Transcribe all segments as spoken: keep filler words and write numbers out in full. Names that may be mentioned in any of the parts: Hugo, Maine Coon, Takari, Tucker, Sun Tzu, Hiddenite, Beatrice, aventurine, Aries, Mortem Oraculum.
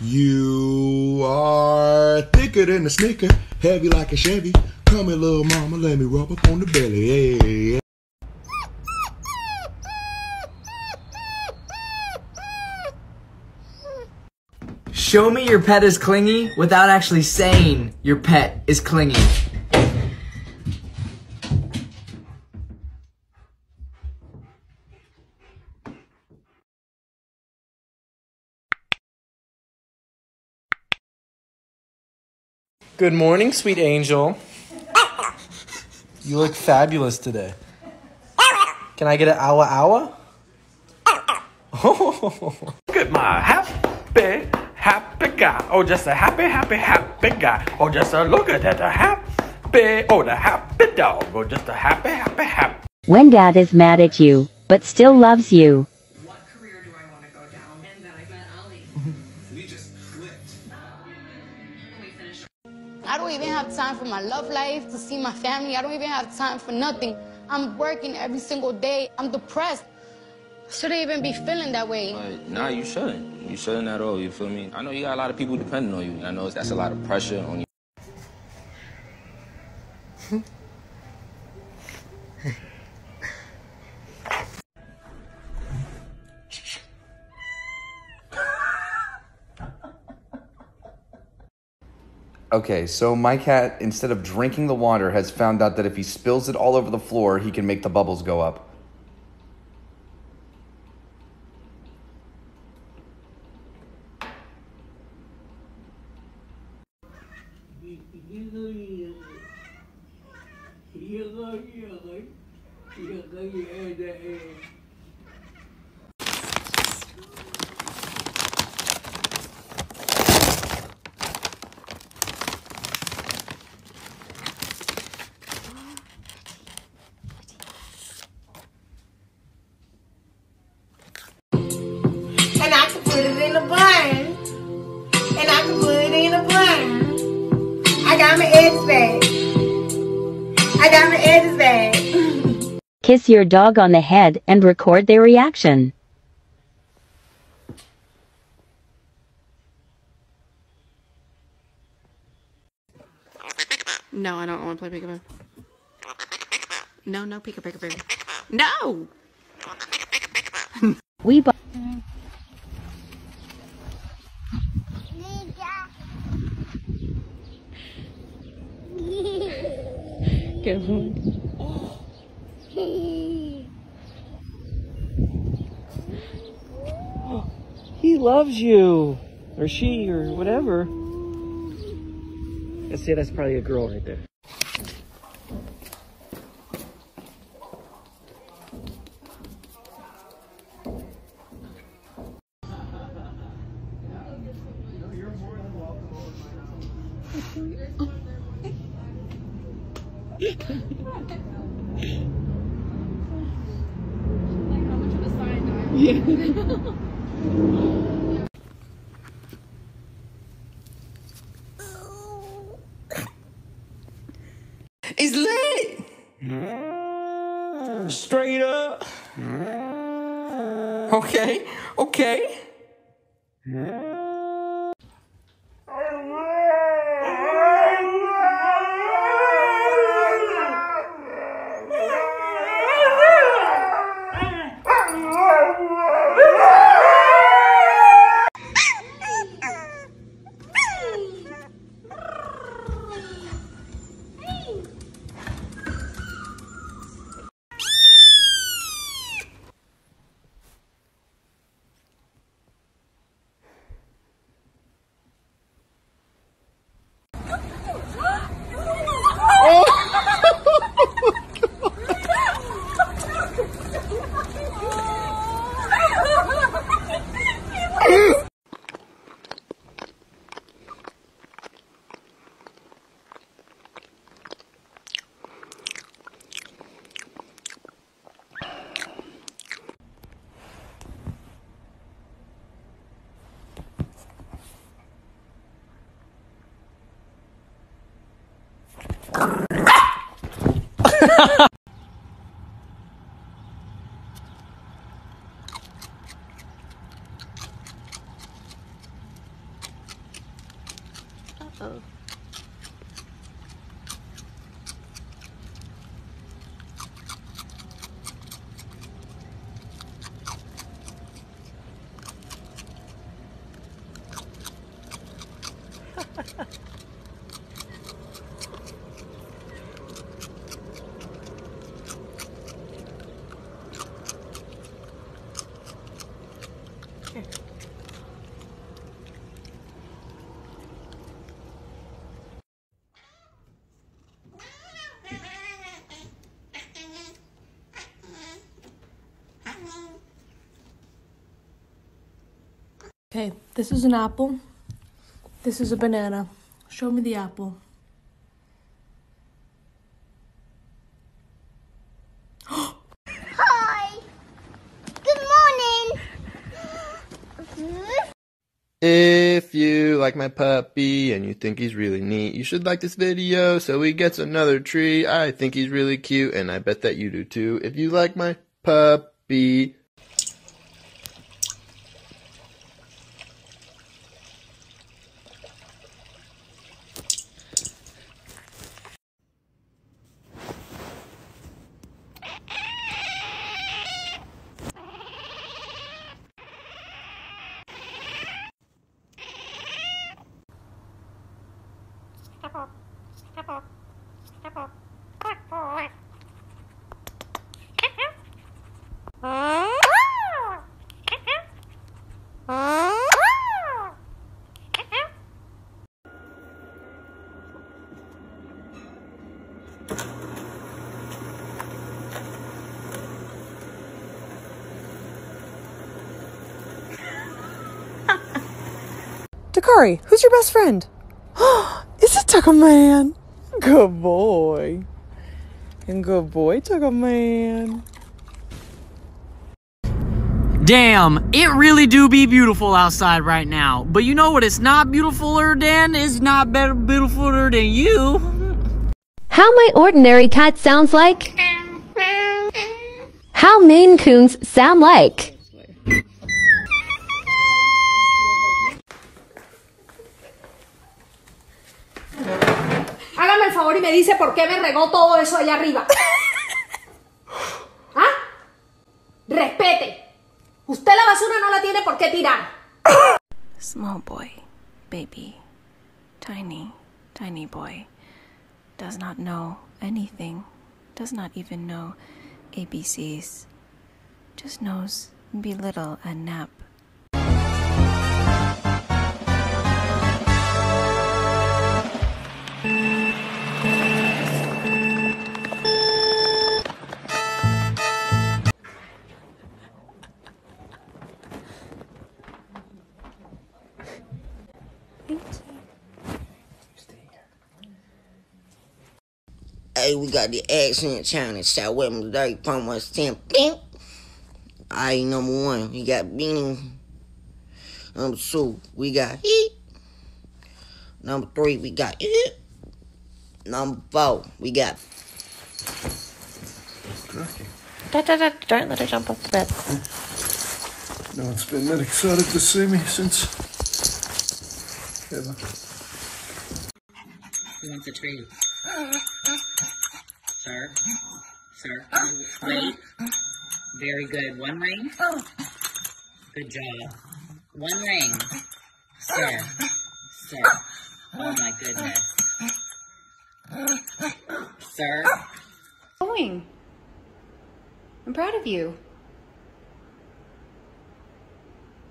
You are thicker than a snicker, heavy like a Chevy. Come here, little mama, let me rub up on the belly. Yeah, yeah. Show me your pet is clingy without actually saying your pet is clingy. Good morning, sweet angel. You look fabulous today. Can I get an awa awa? Oh. Look at my happy, happy guy. Oh, just a happy, happy, happy guy. Oh, just a look at that, a happy, oh, the happy dog. Oh, just a happy, happy, happy. When dad is mad at you, but still loves you. What career do I want to go down? And then I met Ali. We just clicked. And we finished. I don't even have time for my love life, to see my family. I don't even have time for nothing. I'm working every single day. I'm depressed. I shouldn't even be feeling that way. Like, nah, you shouldn't. You shouldn't at all, you feel me? I know you got a lot of people depending on you, and I know that's a lot of pressure on you. Okay, so my cat, instead of drinking the water, has found out that if he spills it all over the floor, he can make the bubbles go up. Kiss your dog on the head and record their reaction. No, I don't want to play peekaboo. No, no, peekaboo, peekaboo. No! We bought. Good one. He loves you, or she, or whatever. Let's say that's probably a girl right there. It's lit! Mm. Straight up. Mm. Okay, okay. Mm. Uh-oh. Okay, this is an apple. This is a banana. Show me the apple. Hi! Good morning! If you like my puppy and you think he's really neat, you should like this video so he gets another tree. I think he's really cute and I bet that you do too. If you like my puppy... Takari, who's your best friend? Is it Tucker Man? Good boy. And good boy, Tucker Man. Damn, it really do be beautiful outside right now. But you know what it's not beautifuler than? It's not better beautifuler than you. How my ordinary cat sounds like? How Maine Coons sound like? Hágame el favor y me dice por qué me regó todo eso allá arriba. ¿Ah? Respete. Usted la basura no la tiene por qué tirar. Small boy, baby, tiny, tiny boy, does not know anything, does not even know A B Cs, just knows belittle and nap. Hey, we got the accent challenge. Shout with him today. Pump was ten. All right, number one, we got Beanie. Number two, we got Heat. Number three, we got Eep. Number four, we got. Da, da, da, don't let her jump off the bed. No one's been that excited to see me since ever. He wants a tree. Sir, sir, wait. Very good. One ring. Good job. One ring. Sir, sir. Oh my goodness. Sir. Going. I'm proud of you.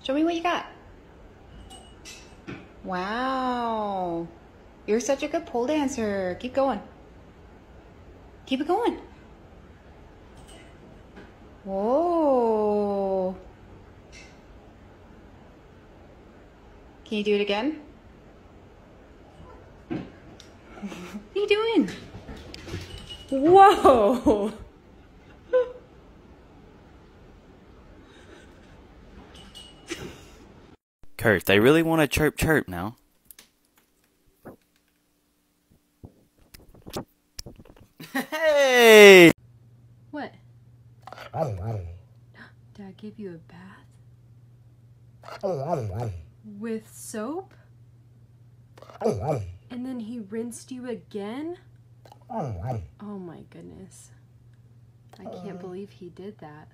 Show me what you got. Wow. You're such a good pole dancer. Keep going. Keep it going. Whoa. Can you do it again? What are you doing? Whoa. Kurt, they really want to chirp chirp now. Hey! What? I don't know. Did I give you a bath? I don't know. With soap? I don't know. And then he rinsed you again? Oh my goodness. I can't believe he did that.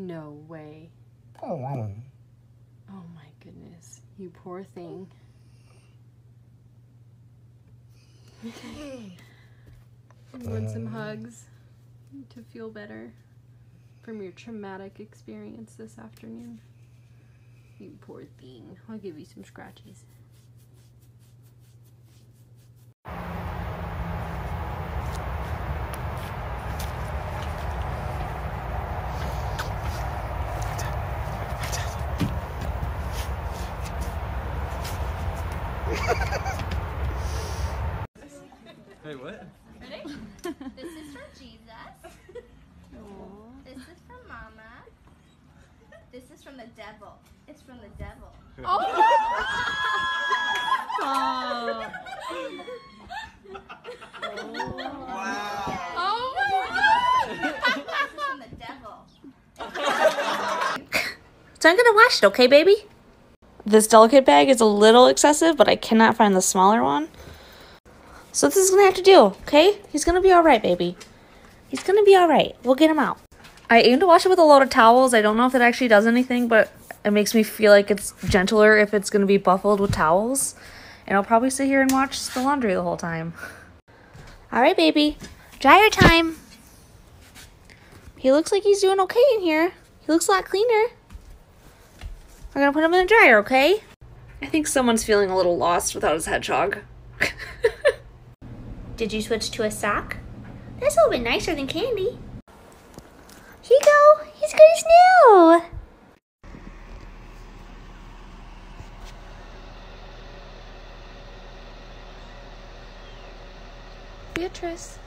No way. Oh my goodness. You poor thing. You want some hugs to feel better from your traumatic experience this afternoon? You poor thing. I'll give you some scratches. Hey, what? Ready? This is for Jesus. Aww. This is from Mama. This is from the devil. It's from the devil. Oh! Oh. Oh. Wow. Oh my God! This is from the devil. So I'm gonna wash it, okay, baby? This delicate bag is a little excessive, but I cannot find the smaller one. So this is gonna have to do, okay? He's gonna be all right, baby. He's gonna be all right. We'll get him out. I aim to wash it with a load of towels. I don't know if it actually does anything, but it makes me feel like it's gentler if it's gonna be buffled with towels. And I'll probably sit here and watch the laundry the whole time. All right, baby. Dryer time. He looks like he's doing okay in here. He looks a lot cleaner. We're gonna put him in the dryer, okay? I think someone's feeling a little lost without his hedgehog. Did you switch to a sock? That's a little bit nicer than candy. Hugo, he's good as new! Beatrice,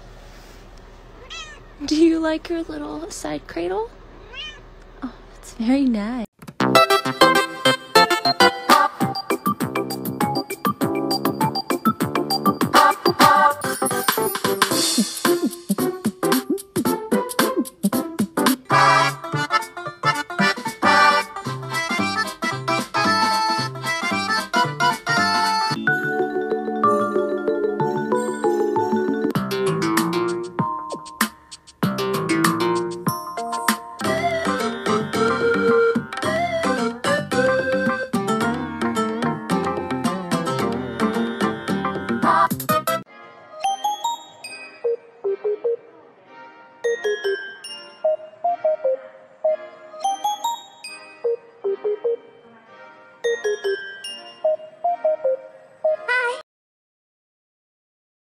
do you like your little side cradle? Oh, it's very nice.